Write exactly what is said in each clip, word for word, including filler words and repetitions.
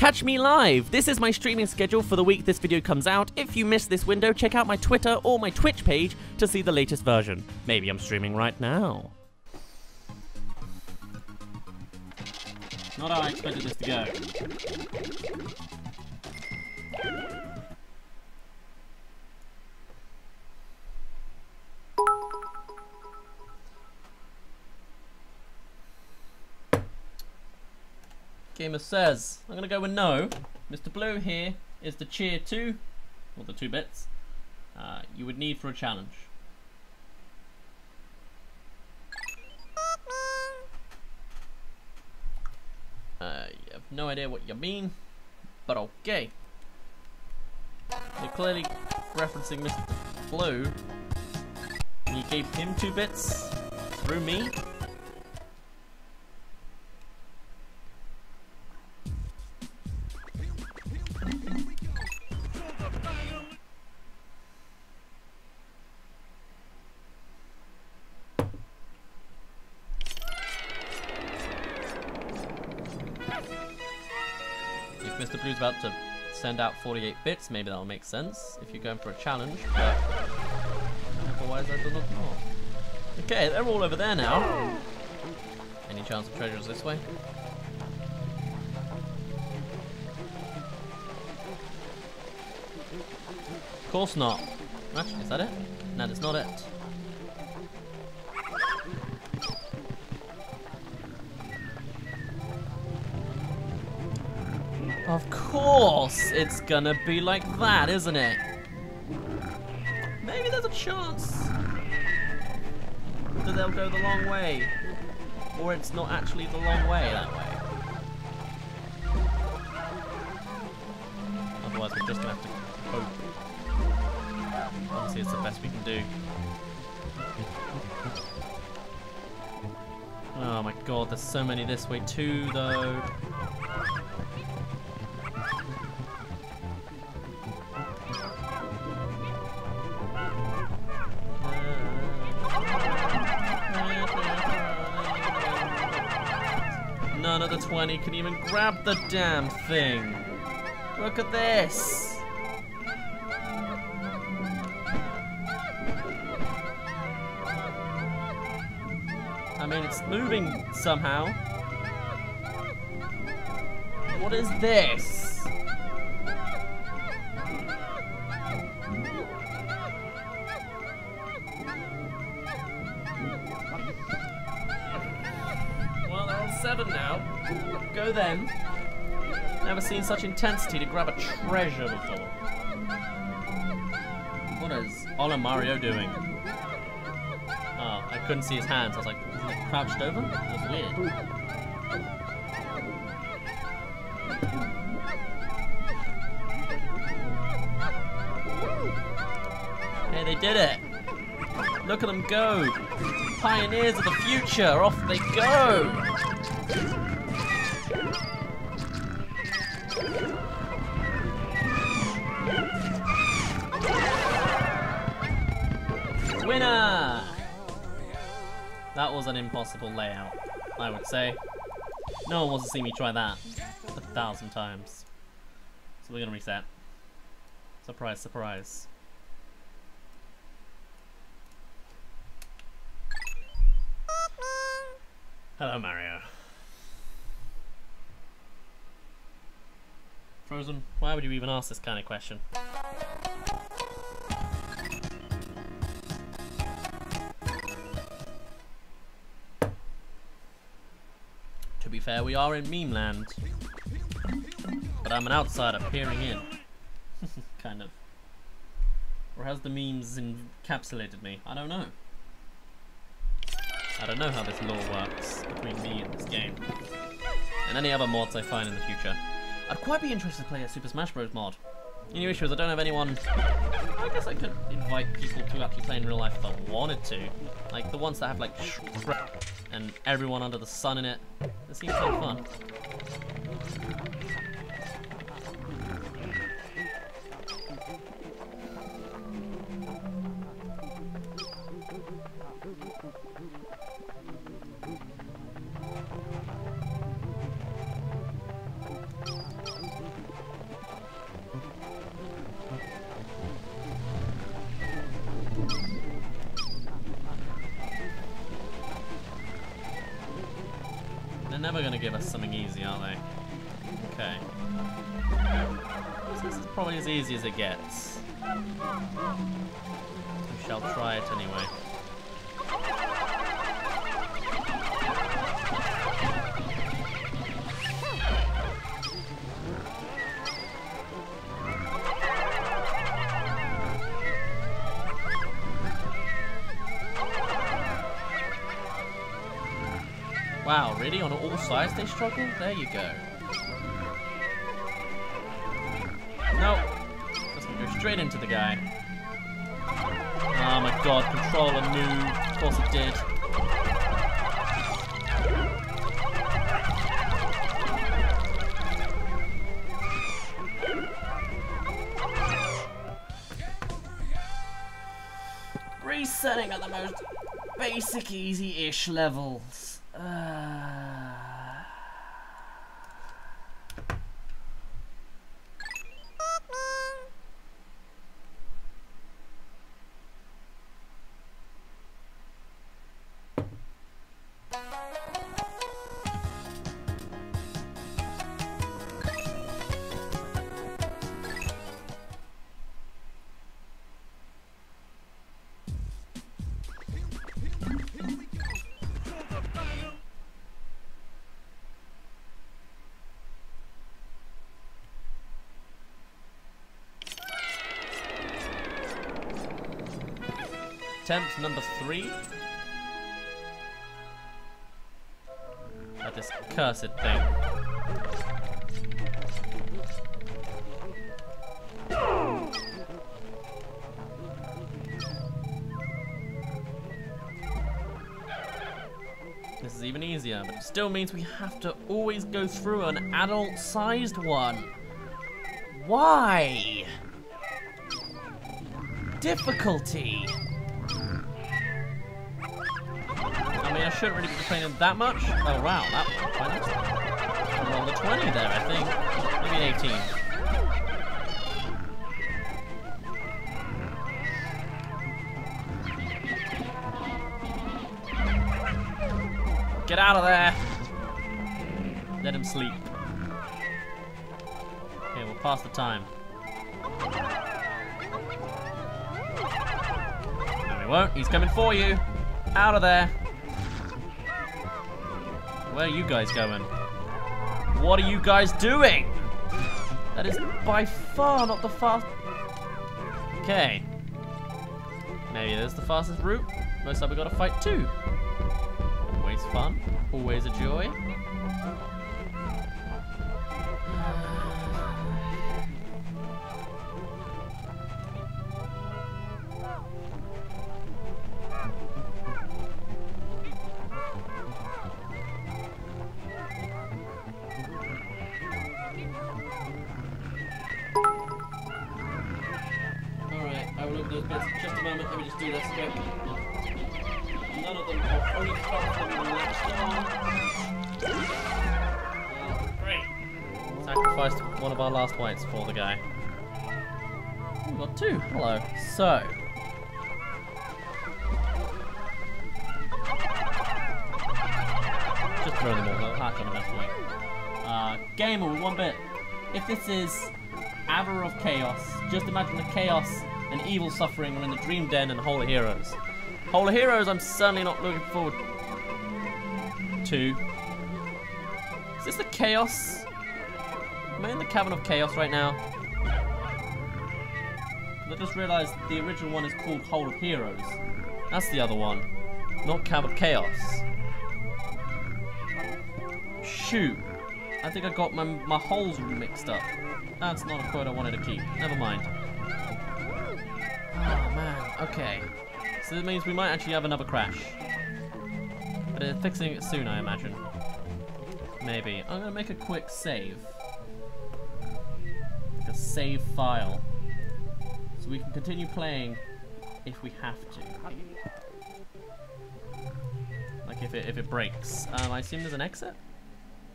Catch me live! This is my streaming schedule for the week this video comes out. If you missed this window, check out my Twitter or my Twitch page to see the latest version. Maybe I'm streaming right now. Not how I expected this to go. Gamer says, I'm gonna go with no. Mister Blue, here is the cheer two, or the two bits, uh, you would need for a challenge. Uh, you have no idea what you mean, but okay. You're clearly referencing Mister Blue. You gave him two bits through me. About to send out forty-eight bits, maybe that'll make sense if you're going for a challenge, but otherwise I do not know. Okay, they're all over there now. Any chance of treasures this way? Of course not. Actually, is that it? No, that's not it. Of course, it's gonna be like that, isn't it? Maybe there's a chance that they'll go the long way, or it's not actually the long way that way. Otherwise, we're just gonna have to hope. Obviously, it's the best we can do. Oh my god, there's so many this way too, though. None of the twenty can even grab the damn thing. Look at this. I mean, it's moving somehow. What is this? Well, they're on seven now. Go then. Never seen such intensity to grab a treasure before. What is Olimario doing? Oh, I couldn't see his hands. I was like, was he like crouched over? That's weird. Hey, they did it. Look at them go. Pioneers of the future. Off they go. Winner! That was an impossible layout, I would say. No one wants to see me try that a thousand times. So we're gonna reset. Surprise, surprise. Hello, Mario. Frozen, why would you even ask this kind of question? To be fair, we are in meme land, but I'm an outsider peering in, kind of. Or has the memes encapsulated me? I don't know. I don't know how this lore works between me and this game, and any other mods I find in the future. I'd quite be interested to play a Super Smash Bros mod. The only issue is I don't have anyone. I guess I could invite people to actually play in real life if I wanted to, like the ones that have like and everyone under the sun in it. It seems kind of fun. never gonna give us something easy, are they? Okay. This is probably as easy as it gets. We shall try it anyway. Wow, really? On all sides they struggle? There you go. No. Let's go straight into the guy. Oh my god, controller move. Of course it did. Resetting at the most basic, easy-ish levels. Uh... Attempt number three at this cursed thing. This is even easier, but it still means we have to always go through an adult-sized one. Why? Difficulty. I shouldn't really be complaining that much. Oh wow, that was quite nice. Around the twenty there, I think. Maybe an eighteen. Get out of there! Let him sleep. Okay, we'll pass the time. No, he won't. He's coming for you. Out of there. Where are you guys going? What are you guys doing? That is by far not the fast... Okay. Maybe there's the fastest route. Most time we gotta fight too. Always fun. Always a joy. For the guy. We've got two. Hello. So. Just throw them all. They'll hack on them anyway. Uh, game all one bit. If this is Avar of Chaos, just imagine the chaos and evil suffering are in the Dream Den and Hole of Heroes. Hole of Heroes, I'm certainly not looking forward to. Is this the chaos? Am I in the Cavern of Chaos right now? I just realised the original one is called Hole of Heroes. That's the other one. Not Cavern of Chaos. Shoot. I think I got my, my holes mixed up. That's not a quote I wanted to keep. Never mind. Oh man, okay. So that means we might actually have another crash. But they're fixing it soon, I imagine. Maybe. I'm gonna make a quick save. A save file, so we can continue playing if we have to. Like if it if it breaks. Um, I assume there's an exit.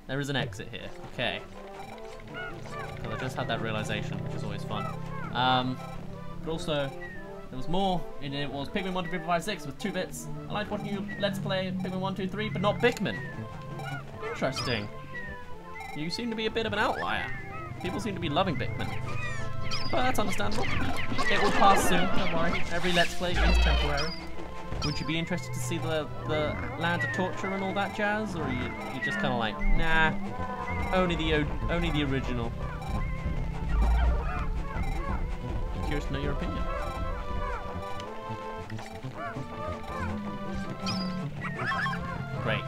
There is an exit here. Okay. Well, I just had that realization, which is always fun. Um, but also, there was more. And it was Pikmin one, two, three, four, five, six with two bits. I liked watching you Let's Play Pikmin one, two, three, but not Bikmin. Interesting. You seem to be a bit of an outlier. People seem to be loving Bikmin. But that's understandable. It will pass soon, don't worry. Every Let's Play is temporary. Would you be interested to see the, the Land of Torture and all that jazz? Or are you you're just kind of like, nah, only the, only the original. I'm curious to know your opinion. Great.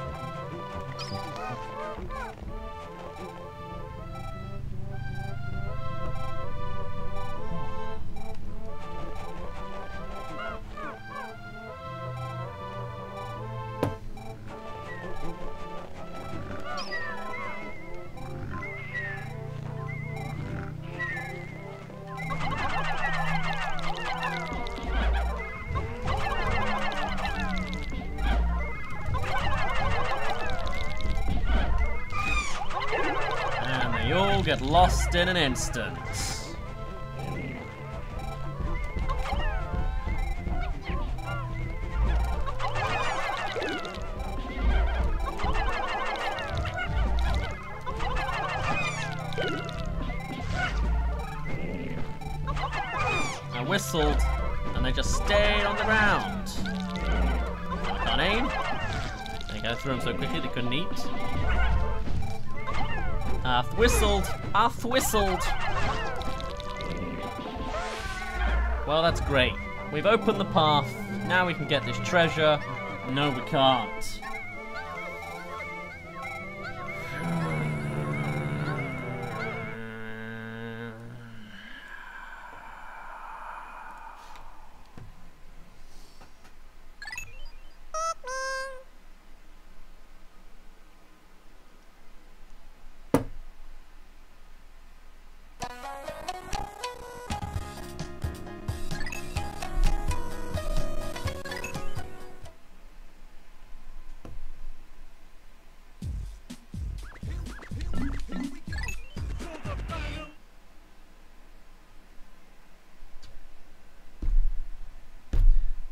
Get lost in an instant. I whistled and they just stayed on the ground. I can't aim. They go through them so quickly they couldn't eat. I whistled. I whistled. Well, that's great. We've opened the path. Now we can get this treasure. No, we can't.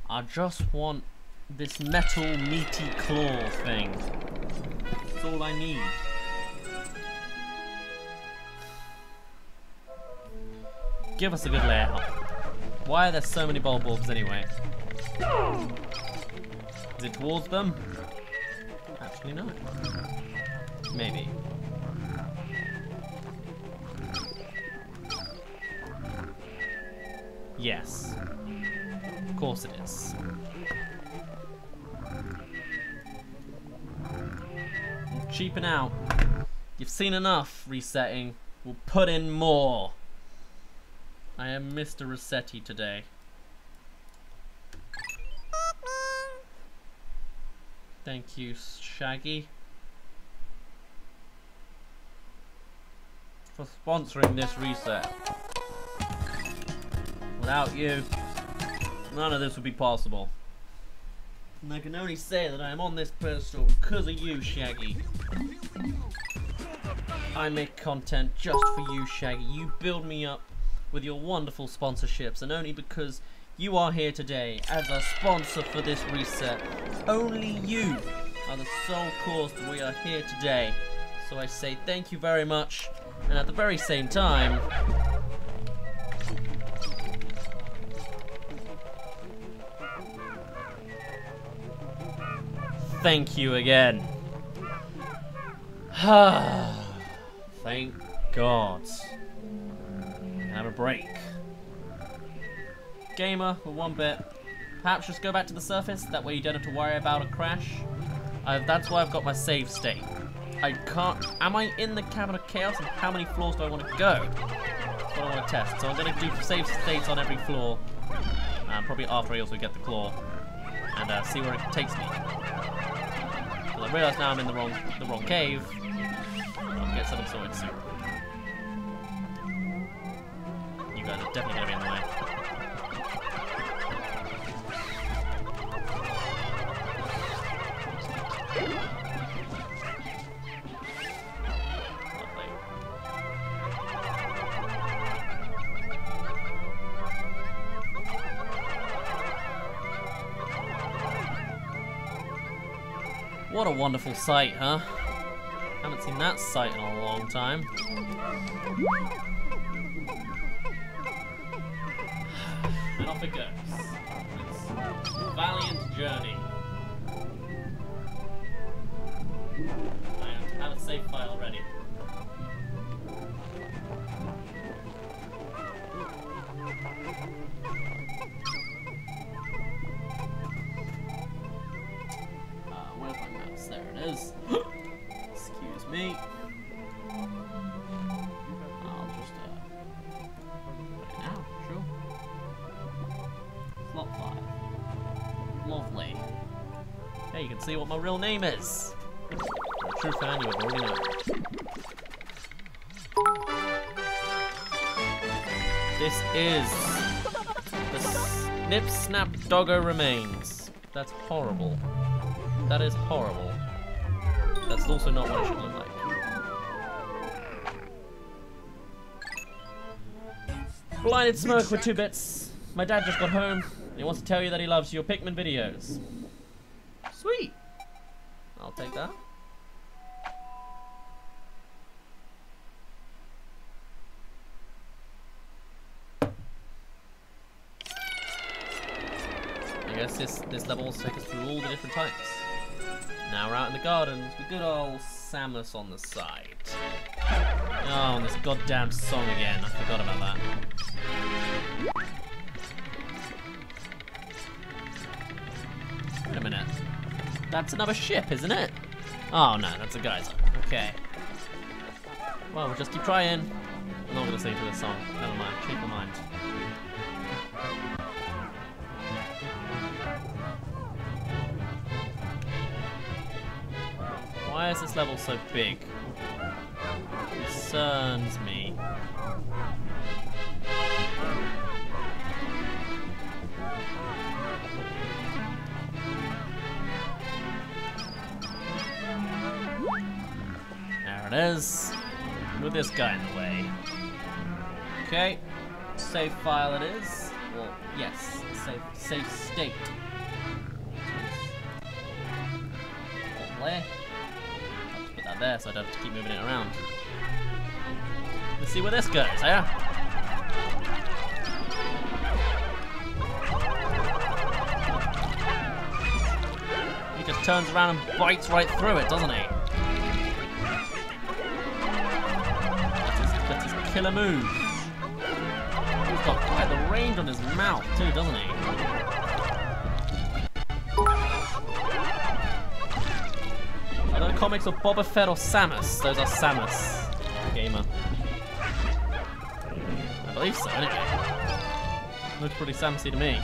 I just want this metal meaty claw thing. That's all I need. Give us a good layout. Why are there so many bulborbs anyway? Is it towards them? Actually no. Maybe. Yes. Of course it is. I'm cheaping out. You've seen enough resetting. We'll put in more. I am Mister Resetti today. Thank you, Shaggy, for sponsoring this reset. Without you, none of this would be possible. And I can only say that I am on this pedestal because of you, Shaggy. I make content just for you, Shaggy. You build me up with your wonderful sponsorships, and only because you are here today as a sponsor for this reset. Only you are the sole cause that we are here today. So I say thank you very much, and at the very same time, thank you again. Thank God. Have a break. Gamer, for one bit. Perhaps just go back to the surface. That way you don't have to worry about a crash. Uh, that's why I've got my save state. I can't. Am I in the Cavern of Chaos? And how many floors do I want to go? That's what I want to test. So I'm going to do save states on every floor. Uh, probably after I also get the claw. And uh, see where it takes me. I realise now I'm in the wrong the wrong cave. I'll get something sorted soon. You guys are definitely gonna be in the way. What a wonderful sight, huh? Haven't seen that sight in a long time. And off it goes. It's a valiant journey. I have a save file already. There it is. Excuse me. I'll just, uh, right now, sure. Slot five. Lovely. Hey, you can see what my real name is. If you're a true fan, you would already know. This is the Snip Snap Doggo remains. That's horrible. That is horrible. That's also not what it should look like. Blinded Smirk with two bits. My dad just got home and he wants to tell you that he loves your Pikmin videos. Sweet! I'll take that. I guess this, this level will take us through all the different types. Now we're out in the gardens with good old Samus on the side. Oh, and this goddamn song again. I forgot about that. Wait a minute. That's another ship, isn't it? Oh no, that's a geyser. Okay. Well, we'll just keep trying. I'm not gonna sing to this song. Never mind. Keep in mind. Why is this level so big? Concerns me. There it is. With this guy in the way. Okay. Save file it is. Well, yes. Save, save state. Lovely. There, so I'd have to keep moving it around. Let's see where this goes, yeah? He just turns around and bites right through it, doesn't he? That's his, that's his killer move. He's got quite the range on his mouth too, doesn't he? Are there comics of Boba Fett or Samus? Those are Samus. Gamer. I believe so, anyway. Looks pretty Samusy to me.